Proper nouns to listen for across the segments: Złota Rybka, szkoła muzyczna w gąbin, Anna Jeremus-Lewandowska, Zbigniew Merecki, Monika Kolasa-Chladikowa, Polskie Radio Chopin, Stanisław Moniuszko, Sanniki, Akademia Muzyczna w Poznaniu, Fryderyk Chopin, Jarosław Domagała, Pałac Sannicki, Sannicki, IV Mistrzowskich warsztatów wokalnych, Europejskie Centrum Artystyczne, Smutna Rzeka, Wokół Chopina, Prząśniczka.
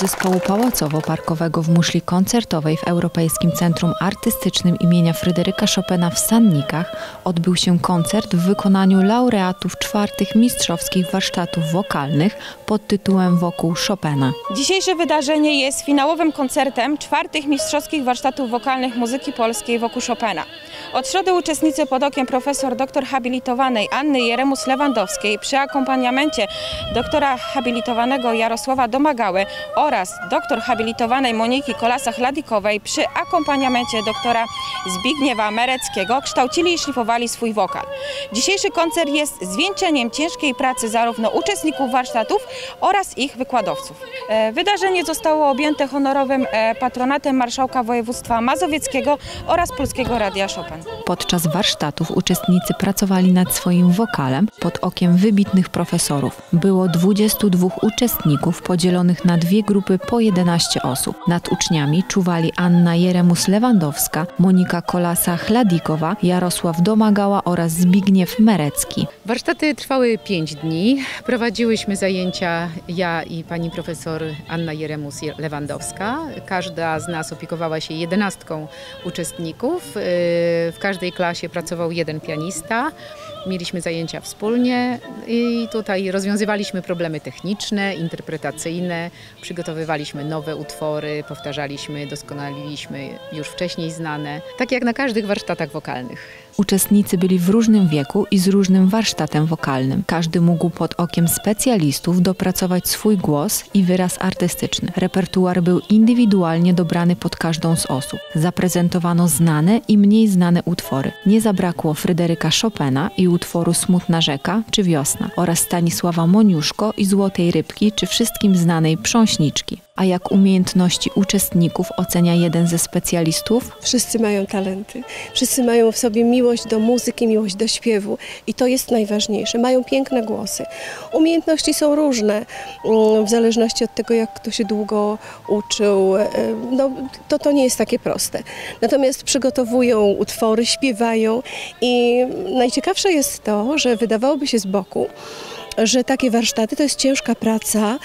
Zespołu pałacowo-parkowego w muszli koncertowej w Europejskim Centrum Artystycznym imienia Fryderyka Chopina w Sannikach odbył się koncert w wykonaniu laureatów czwartych mistrzowskich warsztatów wokalnych pod tytułem Wokół Chopina. Dzisiejsze wydarzenie jest finałowym koncertem czwartych mistrzowskich warsztatów wokalnych muzyki polskiej wokół Chopina. Od środy uczestnicy pod okiem profesor doktor habilitowanej Anny Jeremus-Lewandowskiej przy akompaniamencie doktora habilitowanego Jarosława Domagały oraz doktor habilitowanej Moniki Kolasa-Chladikowej przy akompaniamencie doktora Zbigniewa Mereckiego kształcili i szlifowali swój wokal. Dzisiejszy koncert jest zwieńczeniem ciężkiej pracy zarówno uczestników warsztatów oraz ich wykładowców. Wydarzenie zostało objęte honorowym patronatem marszałka województwa mazowieckiego oraz Polskiego Radia Chopin. Podczas warsztatów uczestnicy pracowali nad swoim wokalem pod okiem wybitnych profesorów. Było 22 uczestników podzielonych na dwie grupy po 11 osób. Nad uczniami czuwali Anna Jeremus-Lewandowska, Monika Kolasa-Chladikowa, Jarosław Domagała oraz Zbigniew Merecki. Warsztaty trwały 5 dni. Prowadziłyśmy zajęcia ja i pani profesor Anna Jeremus-Lewandowska. Każda z nas opiekowała się 11 uczestników. W każdej klasie pracował jeden pianista. Mieliśmy zajęcia wspólnie i tutaj rozwiązywaliśmy problemy techniczne, interpretacyjne, przygotowywaliśmy nowe utwory, powtarzaliśmy, doskonaliliśmy już wcześniej znane, tak jak na każdych warsztatach wokalnych. Uczestnicy byli w różnym wieku i z różnym warsztatem wokalnym. Każdy mógł pod okiem specjalistów dopracować swój głos i wyraz artystyczny. Repertuar był indywidualnie dobrany pod każdą z osób. Zaprezentowano znane i mniej znane utwory. Nie zabrakło Fryderyka Chopina i utworu Smutna Rzeka czy Wiosna oraz Stanisława Moniuszko i Złotej Rybki czy wszystkim znanej Prząśniczki. A jak umiejętności uczestników ocenia jeden ze specjalistów? Wszyscy mają talenty, wszyscy mają w sobie miłość do muzyki, miłość do śpiewu i to jest najważniejsze. Mają piękne głosy. Umiejętności są różne, w zależności od tego, jak kto się długo uczył, no, to nie jest takie proste. Natomiast przygotowują utwory, śpiewają i najciekawsze jest to, że wydawałoby się z boku, że takie warsztaty to jest ciężka praca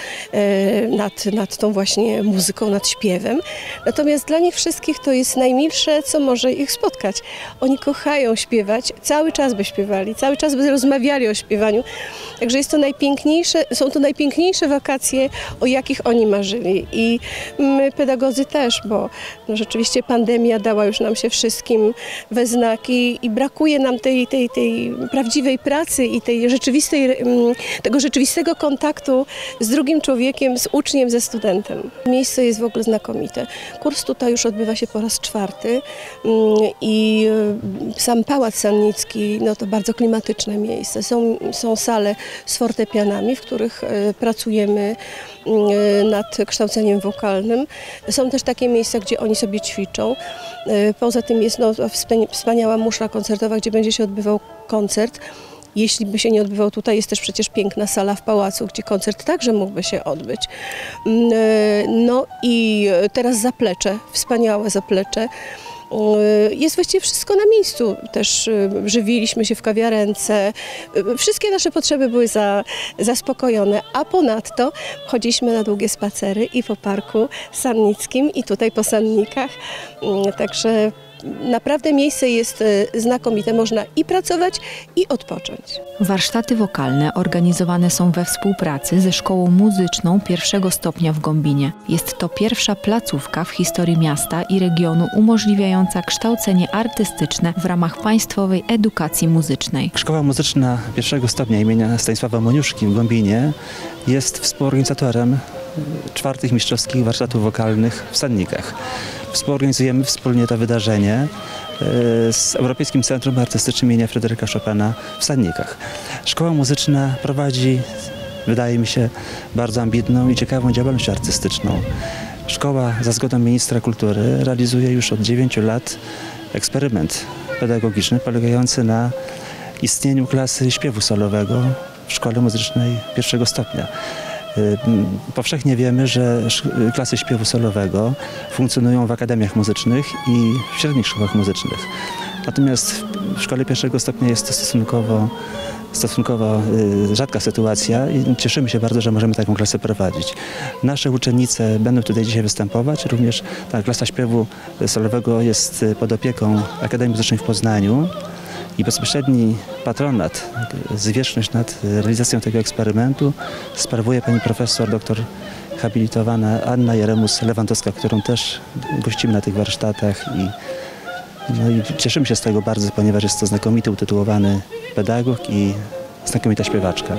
nad tą właśnie muzyką, nad śpiewem. Natomiast dla nich wszystkich to jest najmilsze, co może ich spotkać. Oni kochają śpiewać, cały czas by śpiewali, cały czas by rozmawiali o śpiewaniu. Także jest to najpiękniejsze, są to najpiękniejsze wakacje, o jakich oni marzyli. I my pedagodzy też, bo no rzeczywiście pandemia dała już nam się wszystkim we znaki i brakuje nam tej prawdziwej pracy i tej rzeczywistego kontaktu z drugim człowiekiem, z uczniem, ze studentem. Miejsce jest w ogóle znakomite. Kurs tutaj już odbywa się po raz 4. I sam Pałac Sannicki, no to bardzo klimatyczne miejsce. Są sale z fortepianami, w których pracujemy nad kształceniem wokalnym. Są też takie miejsca, gdzie oni sobie ćwiczą. Poza tym jest no, wspaniała muszla koncertowa, gdzie będzie się odbywał koncert. Jeśli by się nie odbywał tutaj, jest też przecież piękna sala w pałacu, gdzie koncert także mógłby się odbyć. No i teraz zaplecze, wspaniałe zaplecze. Jest właściwie wszystko na miejscu. Też żywiliśmy się w kawiarence. Wszystkie nasze potrzeby były zaspokojone, a ponadto chodziliśmy na długie spacery i po parku sannickim i tutaj po Sannikach. Także Naprawdę miejsce jest znakomite, można i pracować, i odpocząć. Warsztaty wokalne organizowane są we współpracy ze Szkołą Muzyczną I stopnia w Gąbinie. Jest to pierwsza placówka w historii miasta i regionu umożliwiająca kształcenie artystyczne w ramach państwowej edukacji muzycznej. Szkoła Muzyczna I stopnia imienia Stanisława Moniuszki w Gąbinie jest współorganizatorem czwartych mistrzowskich warsztatów wokalnych w Sannikach. Współorganizujemy wspólnie to wydarzenie z Europejskim Centrum Artystycznym im. Fryderyka Chopina w Sannikach. Szkoła muzyczna prowadzi, wydaje mi się, bardzo ambitną i ciekawą działalność artystyczną. Szkoła za zgodą ministra kultury realizuje już od 9 lat eksperyment pedagogiczny polegający na istnieniu klasy śpiewu solowego w Szkole Muzycznej I stopnia. Powszechnie wiemy, że klasy śpiewu solowego funkcjonują w akademiach muzycznych i w średnich szkołach muzycznych. Natomiast w szkole I stopnia jest to stosunkowo rzadka sytuacja i cieszymy się bardzo, że możemy taką klasę prowadzić. Nasze uczennice będą tutaj dzisiaj występować, również ta klasa śpiewu solowego jest pod opieką Akademii Muzycznej w Poznaniu. I bezpośredni patronat, zwierzchność nad realizacją tego eksperymentu sprawuje pani profesor, doktor habilitowana Anna Jeremus-Lewandowska, którą też gościmy na tych warsztatach. I cieszymy się z tego bardzo, ponieważ jest to znakomity, utytułowany pedagog i znakomita śpiewaczka.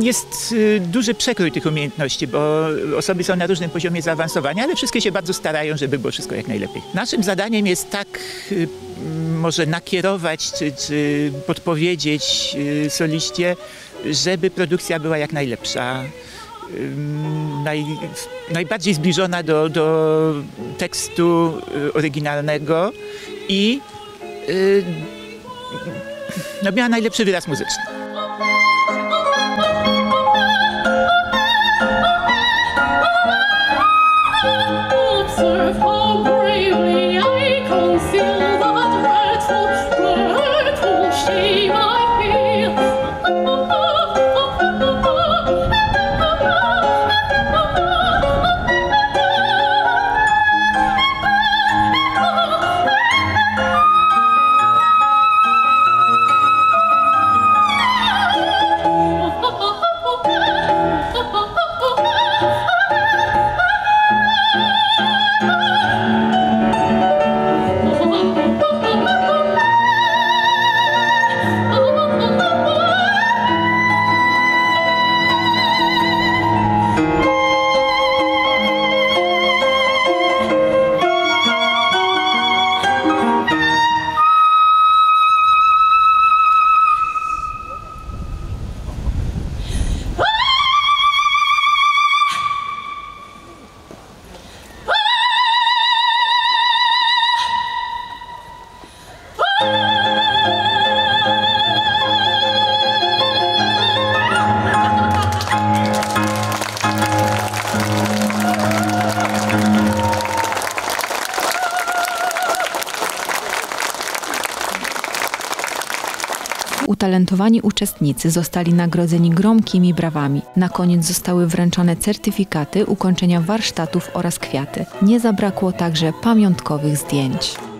Jest duży przekrój tych umiejętności, bo osoby są na różnym poziomie zaawansowania, ale wszystkie się bardzo starają, żeby było wszystko jak najlepiej. Naszym zadaniem jest tak może nakierować czy podpowiedzieć soliście, żeby produkcja była jak najlepsza, najbardziej zbliżona do tekstu oryginalnego i no, miała najlepszy wyraz muzyczny. Utalentowani uczestnicy zostali nagrodzeni gromkimi brawami. Na koniec zostały wręczone certyfikaty ukończenia warsztatów oraz kwiaty. Nie zabrakło także pamiątkowych zdjęć.